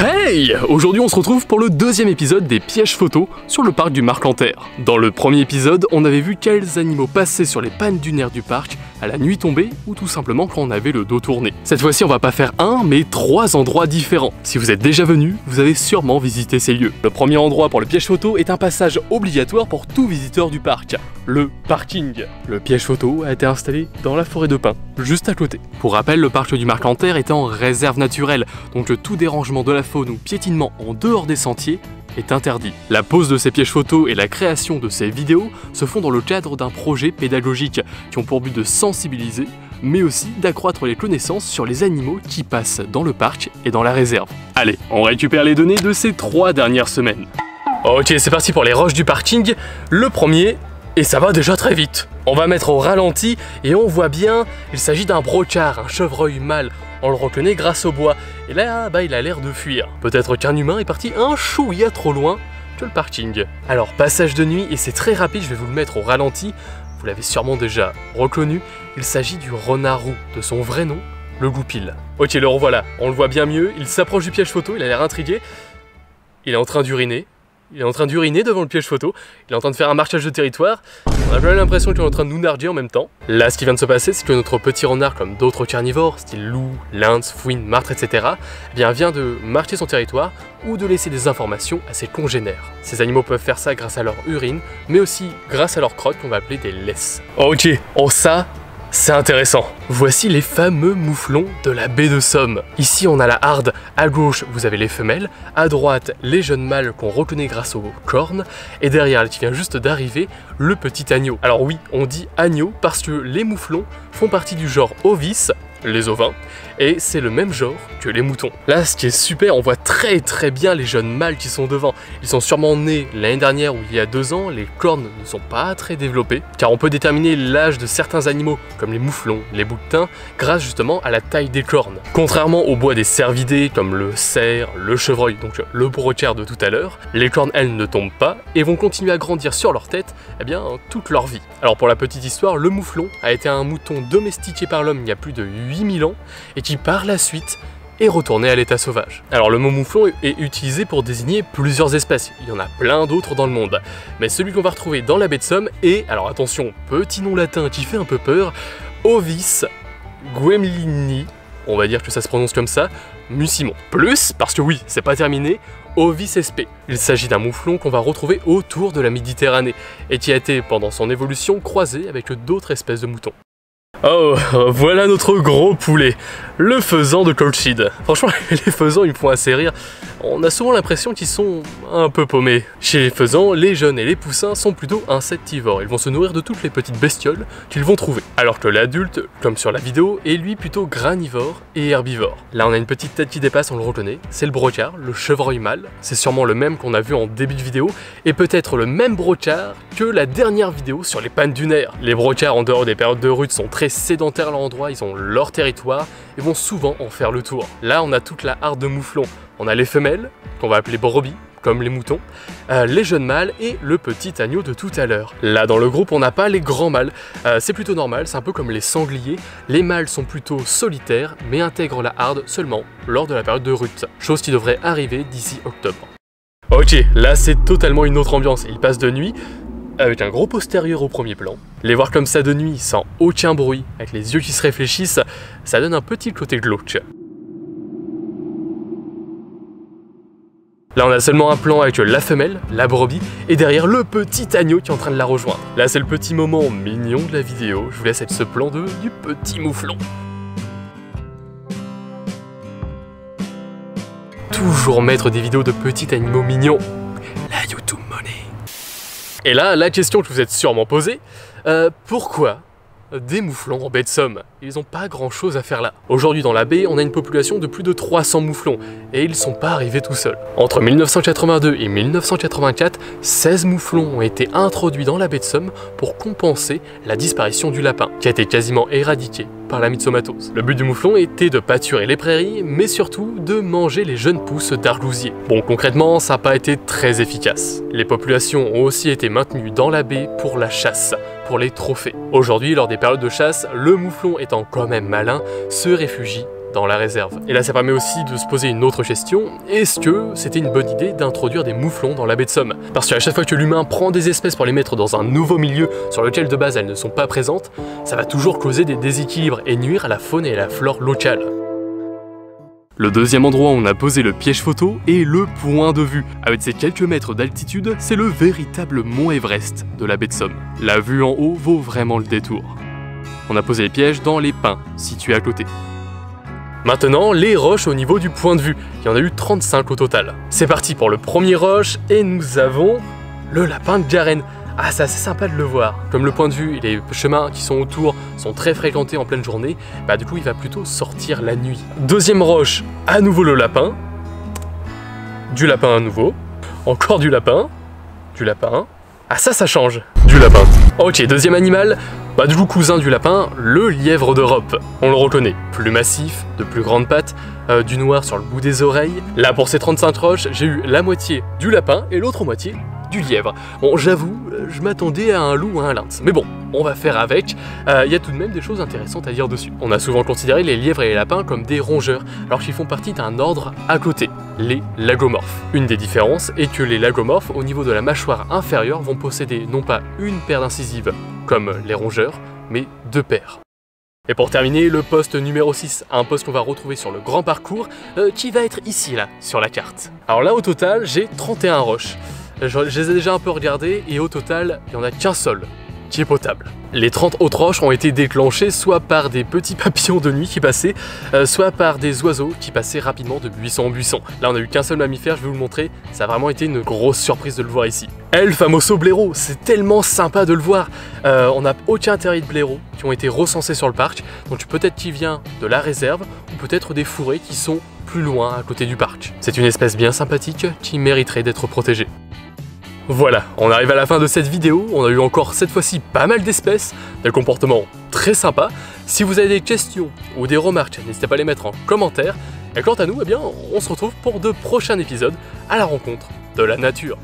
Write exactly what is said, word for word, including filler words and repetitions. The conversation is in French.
Hey! Aujourd'hui on se retrouve pour le deuxième épisode des pièges photos sur le parc du Marquenterre. Dans le premier épisode, on avait vu quels animaux passaient sur les pannes dunaires du parc à la nuit tombée ou tout simplement quand on avait le dos tourné. Cette fois-ci on va pas faire un mais trois endroits différents. Si vous êtes déjà venu, vous avez sûrement visité ces lieux. Le premier endroit pour le piège photo est un passage obligatoire pour tout visiteur du parc, le parking. Le piège photo a été installé dans la forêt de pins, juste à côté. Pour rappel, le parc du Marquenterre était en réserve naturelle, donc tout dérangement de la faune ou piétinement en dehors des sentiers est interdit. La pose de ces pièges photos et la création de ces vidéos se font dans le cadre d'un projet pédagogique qui ont pour but de sensibiliser, mais aussi d'accroître les connaissances sur les animaux qui passent dans le parc et dans la réserve. Allez, on récupère les données de ces trois dernières semaines. Ok, c'est parti pour les rushs du parking. Le premier, et ça va déjà très vite. On va mettre au ralenti et on voit bien, il s'agit d'un brocard, un chevreuil mâle. On le reconnaît grâce au bois. Et là, bah, il a l'air de fuir. Peut-être qu'un humain est parti un chouïa trop loin que le parking. Alors, passage de nuit, et c'est très rapide, je vais vous le mettre au ralenti. Vous l'avez sûrement déjà reconnu, il s'agit du renard roux, de son vrai nom, le Goupil. Ok, le revoilà, on le voit bien mieux, il s'approche du piège photo, il a l'air intrigué. Il est en train d'uriner. Il est en train d'uriner devant le piège photo, il est en train de faire un marquage de territoire, on a l'impression qu'il est en train de nous narguer en même temps. Là, ce qui vient de se passer, c'est que notre petit renard, comme d'autres carnivores, style loup, lynx, fouine, martre, et cetera, eh bien, vient de marquer son territoire ou de laisser des informations à ses congénères. Ces animaux peuvent faire ça grâce à leur urine, mais aussi grâce à leur crotte qu'on va appeler des laisses. Ok, oh ça, c'est intéressant. Voici les fameux mouflons de la baie de Somme. Ici, on a la harde. À gauche, vous avez les femelles. À droite, les jeunes mâles qu'on reconnaît grâce aux cornes. Et derrière, qui vient juste d'arriver, le petit agneau. Alors oui, on dit agneau parce que les mouflons font partie du genre Ovis, les ovins, et c'est le même genre que les moutons. Là, ce qui est super, on voit très très bien les jeunes mâles qui sont devant. Ils sont sûrement nés l'année dernière ou il y a deux ans, les cornes ne sont pas très développées, car on peut déterminer l'âge de certains animaux, comme les mouflons, les bouquetins, grâce justement à la taille des cornes. Contrairement au bois des cervidés, comme le cerf, le chevreuil, donc le brocard de tout à l'heure, les cornes, elles, ne tombent pas et vont continuer à grandir sur leur tête, eh bien, toute leur vie. Alors pour la petite histoire, le mouflon a été un mouton domestiqué par l'homme il y a plus de huit mille ans et qui par la suite est retourné à l'état sauvage. Alors le mot mouflon est utilisé pour désigner plusieurs espèces, il y en a plein d'autres dans le monde, mais celui qu'on va retrouver dans la baie de Somme est, alors attention, petit nom latin qui fait un peu peur, Ovis Guemlini, on va dire que ça se prononce comme ça, Musimon. Plus, parce que oui, c'est pas terminé, Ovis sp. Il s'agit d'un mouflon qu'on va retrouver autour de la Méditerranée et qui a été pendant son évolution croisé avec d'autres espèces de moutons. Oh, voilà notre gros poulet, le faisan de Colchide. Franchement, les faisans, ils me font assez rire. On a souvent l'impression qu'ils sont un peu paumés. Chez les faisans, les jeunes et les poussins sont plutôt insectivores. Ils vont se nourrir de toutes les petites bestioles qu'ils vont trouver. Alors que l'adulte, comme sur la vidéo, est lui plutôt granivore et herbivore. Là, on a une petite tête qui dépasse, on le reconnaît. C'est le brocard, le chevreuil mâle. C'est sûrement le même qu'on a vu en début de vidéo et peut-être le même brocard que la dernière vidéo sur les pannes dunaires. Les brocards, en dehors des périodes de rut, sont très sédentaires à l'endroit, ils ont leur territoire et vont souvent en faire le tour. Là, on a toute la harde de mouflons. On a les femelles, qu'on va appeler brebis, comme les moutons, euh, les jeunes mâles et le petit agneau de tout à l'heure. Là, dans le groupe, on n'a pas les grands mâles. Euh, c'est plutôt normal, c'est un peu comme les sangliers. Les mâles sont plutôt solitaires, mais intègrent la harde seulement lors de la période de rut, chose qui devrait arriver d'ici octobre. Ok, là, c'est totalement une autre ambiance. Ils passent de nuit, avec un gros postérieur au premier plan. Les voir comme ça de nuit, sans aucun bruit, avec les yeux qui se réfléchissent, ça donne un petit côté glauque. Là, on a seulement un plan avec la femelle, la brebis, et derrière le petit agneau qui est en train de la rejoindre. Là, c'est le petit moment mignon de la vidéo. Je vous laisse avec ce plan de du petit mouflon. Toujours mettre des vidéos de petits animaux mignons. La YouTube money. Et là, la question que vous êtes sûrement posée, euh, pourquoi des mouflons en baie de Somme? Ils n'ont pas grand chose à faire là. Aujourd'hui dans la baie, on a une population de plus de trois cents mouflons, et ils ne sont pas arrivés tout seuls. Entre mille neuf cent quatre-vingt-deux et mille neuf cent quatre-vingt-quatre, seize mouflons ont été introduits dans la baie de Somme pour compenser la disparition du lapin, qui a été quasiment éradiqué par la myxomatose. Le but du mouflon était de pâturer les prairies, mais surtout de manger les jeunes pousses d'argousier. Bon, concrètement, ça n'a pas été très efficace. Les populations ont aussi été maintenues dans la baie pour la chasse, pour les trophées. Aujourd'hui, lors des périodes de chasse, le mouflon étant quand même malin, se réfugie dans la réserve. Et là, ça permet aussi de se poser une autre question, est-ce que c'était une bonne idée d'introduire des mouflons dans la baie de Somme? Parce qu'à chaque fois que l'humain prend des espèces pour les mettre dans un nouveau milieu sur lequel de base elles ne sont pas présentes, ça va toujours causer des déséquilibres et nuire à la faune et à la flore locale. Le deuxième endroit où on a posé le piège photo est le point de vue. Avec ses quelques mètres d'altitude, c'est le véritable mont Everest de la baie de Somme. La vue en haut vaut vraiment le détour. On a posé les pièges dans les pins, situés à côté. Maintenant, les roches au niveau du point de vue. Il y en a eu trente-cinq au total. C'est parti pour le premier roche, et nous avons le lapin de Garenne. Ah, c'est assez sympa de le voir. Comme le point de vue et les chemins qui sont autour sont très fréquentés en pleine journée, bah du coup il va plutôt sortir la nuit. Deuxième roche, à nouveau le lapin. Du lapin à nouveau. Encore du lapin. Du lapin. Ah ça, ça change. Du lapin. Ok, deuxième animal, bah du coup cousin du lapin, le lièvre d'Europe. On le reconnaît, plus massif, de plus grandes pattes, euh, du noir sur le bout des oreilles. Là pour ces trente-cinq roches, j'ai eu la moitié du lapin et l'autre moitié du lièvre. Bon, j'avoue, je m'attendais à un loup ou à un lynx, mais bon, on va faire avec. Il euh, y a tout de même des choses intéressantes à dire dessus. On a souvent considéré les lièvres et les lapins comme des rongeurs, alors qu'ils font partie d'un ordre à côté, les lagomorphes. Une des différences est que les lagomorphes, au niveau de la mâchoire inférieure, vont posséder non pas une paire d'incisives, comme les rongeurs, mais deux paires. Et pour terminer, le poste numéro six, un poste qu'on va retrouver sur le grand parcours, euh, qui va être ici, là, sur la carte. Alors là, au total, j'ai trente et un roches. Je, je les ai déjà un peu regardés et au total, il n'y en a qu'un seul qui est potable. Les trente autres roches ont été déclenchées soit par des petits papillons de nuit qui passaient, euh, soit par des oiseaux qui passaient rapidement de buisson en buisson. Là, on n'a eu qu'un seul mammifère, je vais vous le montrer, ça a vraiment été une grosse surprise de le voir ici. El famoso blaireau, c'est tellement sympa de le voir. euh, On n'a aucun terrier de blaireau qui ont été recensés sur le parc, donc peut-être qu'il vient de la réserve ou peut-être des fourrés qui sont plus loin à côté du parc. C'est une espèce bien sympathique qui mériterait d'être protégée. Voilà, on arrive à la fin de cette vidéo, on a eu encore cette fois-ci pas mal d'espèces, des comportements très sympas. Si vous avez des questions ou des remarques, n'hésitez pas à les mettre en commentaire. Et quant à nous, eh bien, on se retrouve pour de prochains épisodes à la rencontre de la nature.